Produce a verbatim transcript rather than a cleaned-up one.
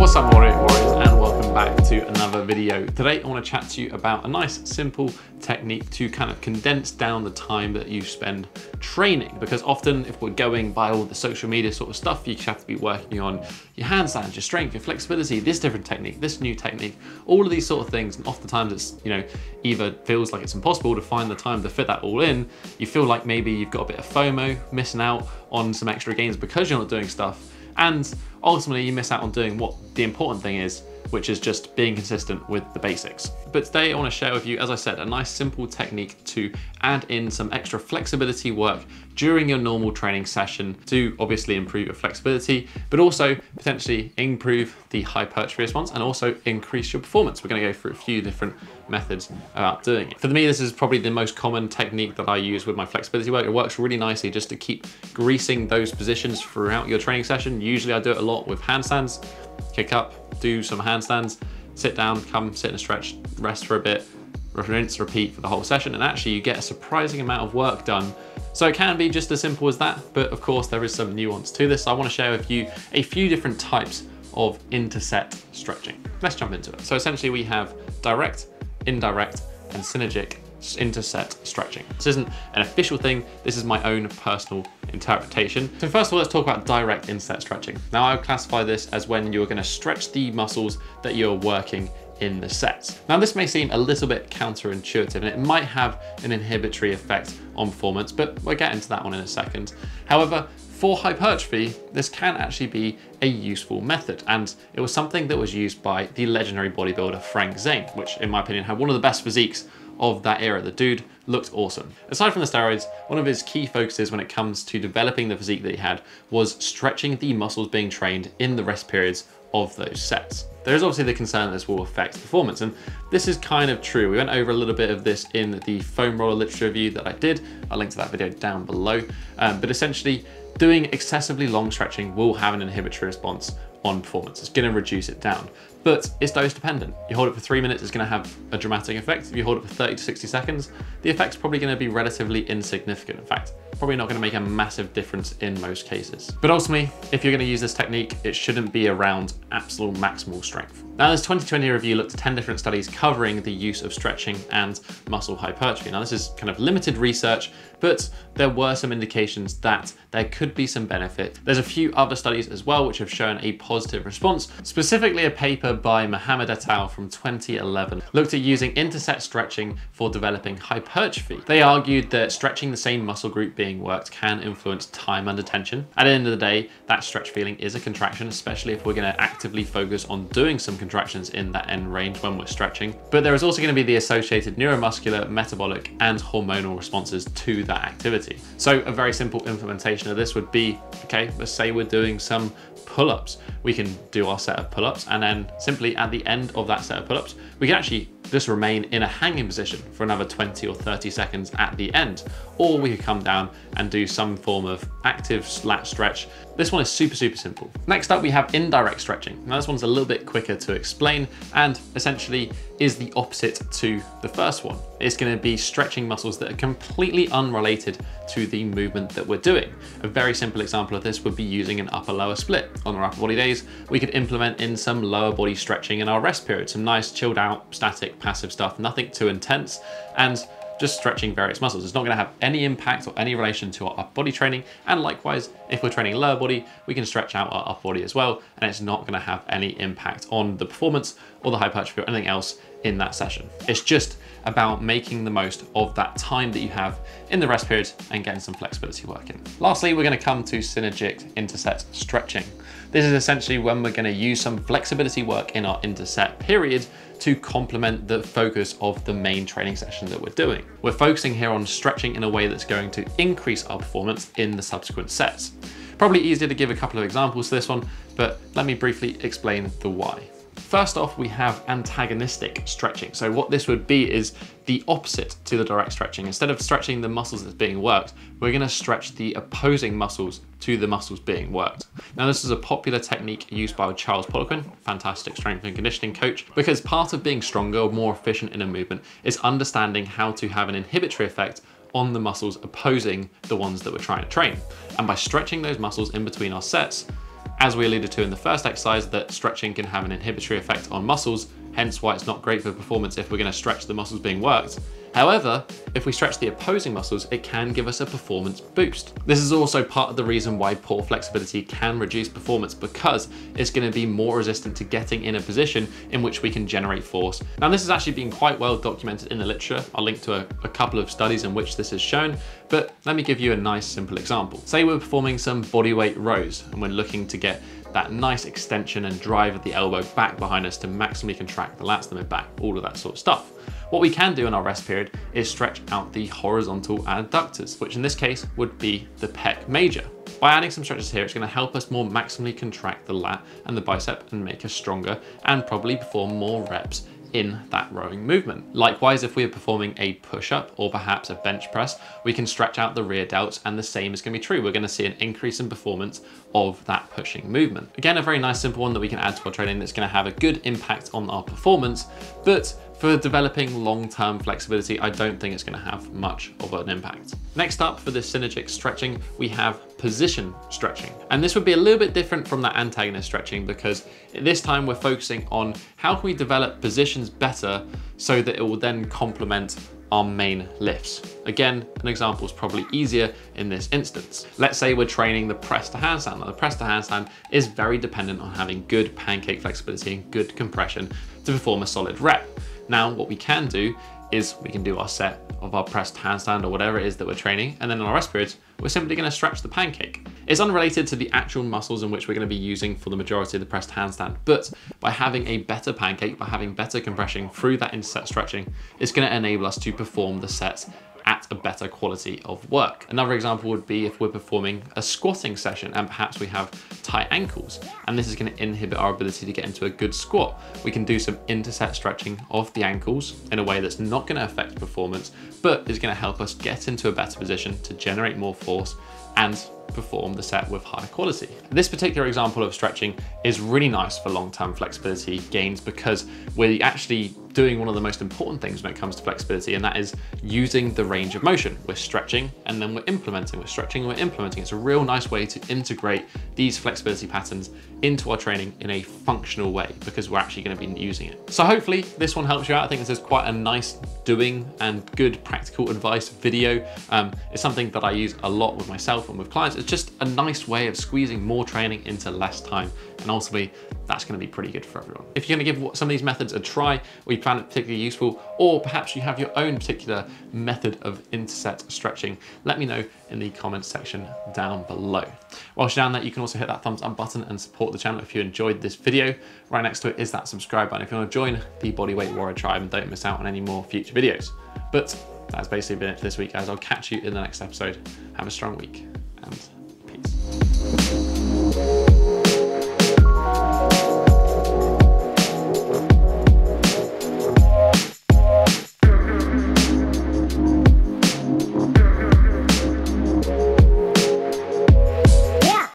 What's up, Warrior Warriors, and welcome back to another video. Today I want to chat to you about a nice simple technique to kind of condense down the time that you spend training, because often if we're going by all the social media sort of stuff, you have to be working on your handstands, your strength, your flexibility, this different technique, this new technique, all of these sort of things, and oftentimes it's, you know, either feels like it's impossible to find the time to fit that all in, you feel like maybe you've got a bit of FOMO, missing out on some extra gains because you're not doing stuff, and ultimately you miss out on doing what the important thing is, which is just being consistent with the basics. But today I want to share with you, as I said, a nice simple technique to add in some extra flexibility work during your normal training session to obviously improve your flexibility, but also potentially improve the hypertrophy response and also increase your performance. We're going to go through a few different methods about doing it. For me, this is probably the most common technique that I use with my flexibility work. It works really nicely just to keep greasing those positions throughout your training session. Usually I do it a lot with handstands, kick up, do some handstands, sit down, come sit and stretch, rest for a bit, rinse, repeat for the whole session. And actually you get a surprising amount of work done. So it can be just as simple as that, but of course there is some nuance to this. I want to share with you a few different types of inter-set stretching. Let's jump into it. So essentially we have direct, indirect, and synergic inter-set stretching. This isn't an official thing, this is my own personal interpretation. So first of all, let's talk about direct inter-set stretching. Now I would classify this as when you're gonna stretch the muscles that you're working in the sets. Now this may seem a little bit counterintuitive and it might have an inhibitory effect on performance, but we'll get into that one in a second. However, for hypertrophy, this can actually be a useful method, and it was something that was used by the legendary bodybuilder Frank Zane, which in my opinion had one of the best physiques of that era. The dude looked awesome. Aside from the steroids, one of his key focuses when it comes to developing the physique that he had was stretching the muscles being trained in the rest periods of those sets. There is obviously the concern that this will affect performance, and this is kind of true. We went over a little bit of this in the foam roller literature review that I did. I'll link to that video down below. Um, but essentially, doing excessively long stretching will have an inhibitory response on performance. It's gonna reduce it down, but it's dose dependent. You hold it for three minutes, it's gonna have a dramatic effect. If you hold it for thirty to sixty seconds, the effect's probably gonna be relatively insignificant. In fact, probably not gonna make a massive difference in most cases. But ultimately, if you're gonna use this technique, it shouldn't be around absolute maximal strength. Now this twenty twenty review looked at ten different studies covering the use of stretching and muscle hypertrophy. Now this is kind of limited research, but there were some indications that there could be some benefit. There's a few other studies as well, which have shown a positive response. Specifically, a paper by Muhammad et al. From twenty eleven looked at using inter-set stretching for developing hypertrophy. They argued that stretching the same muscle group being worked can influence time under tension. At the end of the day, that stretch feeling is a contraction, especially if we're going to actively focus on doing some contractions in that end range when we're stretching. But there is also going to be the associated neuromuscular, metabolic, and hormonal responses to that activity. So a very simple implementation of this would be, okay, let's say we're doing some pull-ups. We can do our set of pull-ups, and then simply at the end of that set of pull-ups, we can actually just remain in a hanging position for another twenty or thirty seconds at the end, or we could come down and do some form of active lat stretch. This one is super, super simple. Next up, we have indirect stretching. Now this one's a little bit quicker to explain and essentially is the opposite to the first one. It's gonna be stretching muscles that are completely unrelated to the movement that we're doing. A very simple example of this would be using an upper lower split. On our upper body days, we could implement in some lower body stretching in our rest period, some nice chilled out, static, passive stuff, nothing too intense, and just stretching various muscles. It's not gonna have any impact or any relation to our upper body training. And likewise, if we're training lower body, we can stretch out our upper body as well, and it's not gonna have any impact on the performance or the hypertrophy or anything else in that session. It's just about making the most of that time that you have in the rest period and getting some flexibility working. Lastly, we're gonna come to synergic inter-set stretching. This is essentially when we're gonna use some flexibility work in our inter-set period to complement the focus of the main training session that we're doing. We're focusing here on stretching in a way that's going to increase our performance in the subsequent sets. Probably easier to give a couple of examples to this one, but let me briefly explain the why. First off, we have antagonistic stretching. So what this would be is the opposite to the direct stretching. Instead of stretching the muscles that's being worked, we're gonna stretch the opposing muscles to the muscles being worked. Now, this is a popular technique used by Charles Poliquin, fantastic strength and conditioning coach, because part of being stronger or more efficient in a movement is understanding how to have an inhibitory effect on the muscles opposing the ones that we're trying to train. And by stretching those muscles in between our sets, as we alluded to in the first exercise, that stretching can have an inhibitory effect on muscles, hence why it's not great for performance if we're going to stretch the muscles being worked. However, if we stretch the opposing muscles, it can give us a performance boost. This is also part of the reason why poor flexibility can reduce performance, because it's going to be more resistant to getting in a position in which we can generate force. Now, this has actually been quite well documented in the literature. I'll link to a, a couple of studies in which this is shown, but let me give you a nice simple example. Say we're performing some bodyweight rows and we're looking to get that nice extension and drive of the elbow back behind us to maximally contract the lats, the mid back, all of that sort of stuff. What we can do in our rest period is stretch out the horizontal adductors, which in this case would be the pec major. By adding some stretches here, it's going to help us more maximally contract the lat and the bicep and make us stronger and probably perform more reps in that rowing movement. Likewise, if we are performing a push-up or perhaps a bench press, we can stretch out the rear delts, and the same is going to be true. We're going to see an increase in performance of that pushing movement. Again, a very nice simple one that we can add to our training that's going to have a good impact on our performance, but for developing long-term flexibility, I don't think it's going to have much of an impact. Next up for this synergic stretching, we have position stretching. And this would be a little bit different from that antagonist stretching, because this time we're focusing on how can we develop positions better so that it will then complement our main lifts. Again, an example is probably easier in this instance. Let's say we're training the press to handstand. Now, the press to handstand is very dependent on having good pancake flexibility and good compression to perform a solid rep. Now, what we can do is we can do our set of our pressed handstand or whatever it is that we're training, and then in our rest periods, we're simply gonna stretch the pancake. It's unrelated to the actual muscles in which we're gonna be using for the majority of the pressed handstand, but by having a better pancake, by having better compression through that inset stretching, it's gonna enable us to perform the sets at a better quality of work. Another example would be if we're performing a squatting session and perhaps we have tight ankles, and this is going to inhibit our ability to get into a good squat. We can do some interset stretching of the ankles in a way that's not going to affect performance, but is going to help us get into a better position to generate more force and perform the set with higher quality. This particular example of stretching is really nice for long-term flexibility gains, because we're actually doing one of the most important things when it comes to flexibility, and that is using the range of motion. We're stretching and then we're implementing, we're stretching and we're implementing. It's a real nice way to integrate these flexibility patterns into our training in a functional way, because we're actually going to be using it. So hopefully this one helps you out. I think this is quite a nice doing and good practical advice video. Um, it's something that I use a lot with myself and with clients. It's just a nice way of squeezing more training into less time, and ultimately that's going to be pretty good for everyone. If you're going to give some of these methods a try, or you found it particularly useful, or perhaps you have your own particular method of interset stretching, let me know in the comments section down below. Whilst you're down there, you can also hit that thumbs up button and support the channel if you enjoyed this video. Right next to it is that subscribe button if you want to join the Bodyweight Warrior Tribe and don't miss out on any more future videos. But that's basically been it for this week, guys. I'll catch you in the next episode. Have a strong week.